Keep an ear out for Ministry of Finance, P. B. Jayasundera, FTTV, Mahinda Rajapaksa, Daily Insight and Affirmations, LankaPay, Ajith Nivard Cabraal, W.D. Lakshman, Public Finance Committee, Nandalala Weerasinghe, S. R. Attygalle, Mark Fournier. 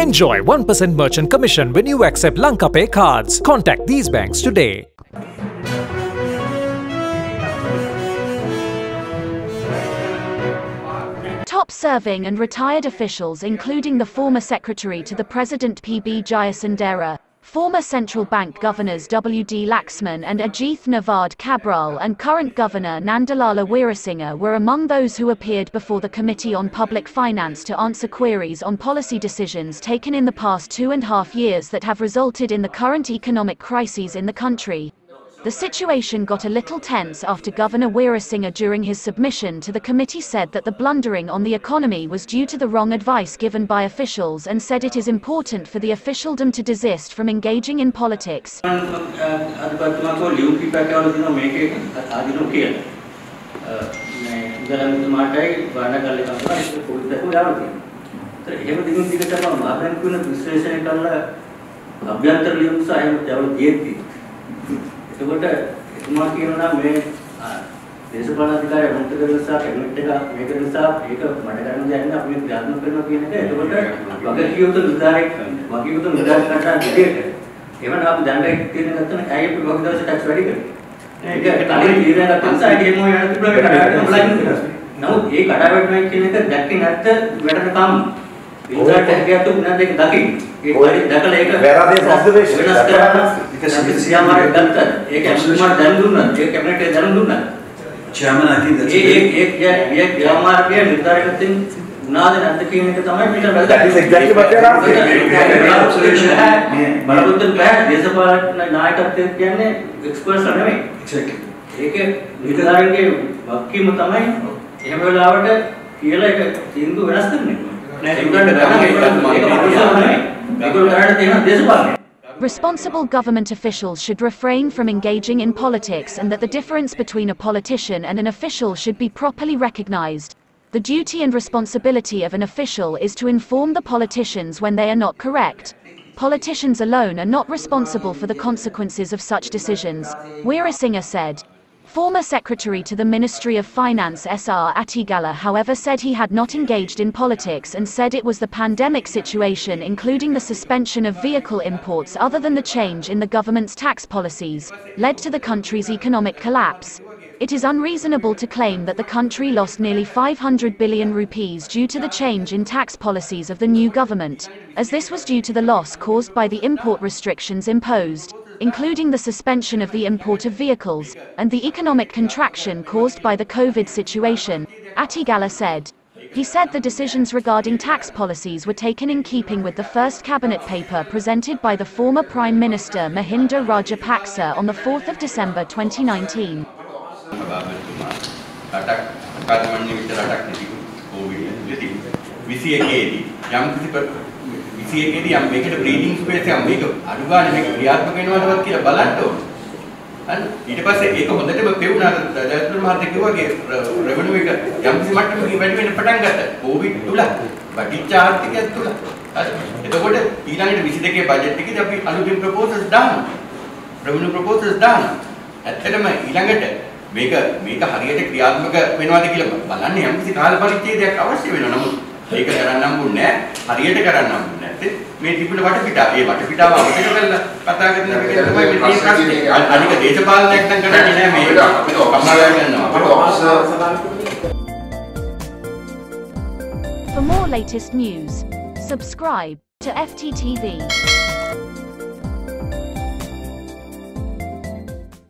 Enjoy 1% merchant commission when you accept LankaPay cards. Contact these banks today. Top serving and retired officials, including the former Secretary to the President P. B. Jayasundera, former Central Bank Governors W.D. Lakshman and Ajith Nivard Cabraal, and current Governor Nandalala Weerasinghe were among those who appeared before the Committee on Public Finance to answer queries on policy decisions taken in the past 2.5 years that have resulted in the current economic crises in the country. The situation got a little tense after Governor Weerasinghe, during his submission to the committee, said that the blundering on the economy was due to the wrong advice given by officials, and said it is important for the officialdom to desist from engaging in politics. Chairman, I think that's that is exactly what you are asking. Responsible government officials should refrain from engaging in politics, and that the difference between a politician and an official should be properly recognized. The duty and responsibility of an official is to inform the politicians when they are not correct. Politicians alone are not responsible for the consequences of such decisions, Weerasinghe said. Former Secretary to the Ministry of Finance S. R. Attygalle, however, said he had not engaged in politics, and said it was the pandemic situation, including the suspension of vehicle imports other than the change in the government's tax policies, led to the country's economic collapse. It is unreasonable to claim that the country lost nearly 500 billion rupees due to the change in tax policies of the new government, as this was due to the loss caused by the import restrictions imposed, including the suspension of the import of vehicles, and the economic contraction caused by the COVID situation, Attygalle said. He said the decisions regarding tax policies were taken in keeping with the first cabinet paper presented by the former Prime Minister Mahinda Rajapaksa on the 4th of December 2019. I'm making a breathing space, I'm making a balanto. And it was a competitive pivot, that's the market revenue. Yamsimat went in a patanga, COVID Tula, but it charged the Tula. If the water, he landed visited a budget ticket, aluminium proposals down, revenue proposals down. At Telema, he landed. Make a hurried Kriatmaka, Penotikil, Balani, Yamsit Alpari, they are ours even on. Take a Karanam net, Harriet Karanam. Made people about a pita, For more latest news, subscribe to FTTV.